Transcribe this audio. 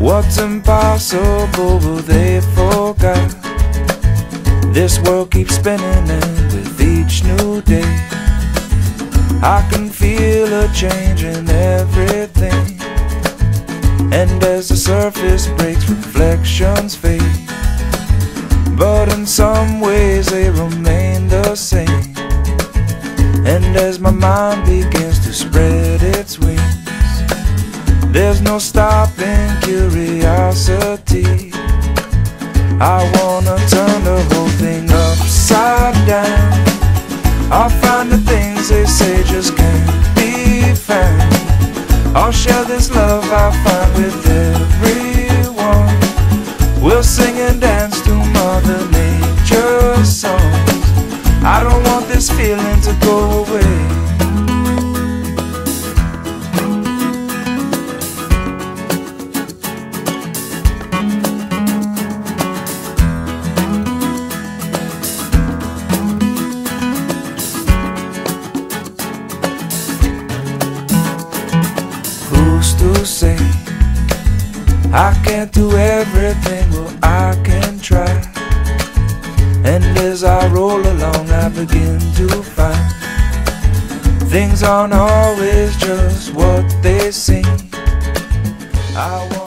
What's impossible, well, they forgot. This world keeps spinning and with each new day I can feel a change in everything. And as the surface breaks, reflections fade, but in some ways they remain the same. And as my mind begins to spread its wings, there's no stopping curiosity. I wanna turn the whole thing upside down. I'll find the things they say just can't be found. I'll share this love I find with everyone. We'll sing and dance to Mother Nature's songs. I don't want this feeling to go away. Who's to say I can't do everything? Well, I can try. And as I roll along, I begin to find things aren't always just what they seem. I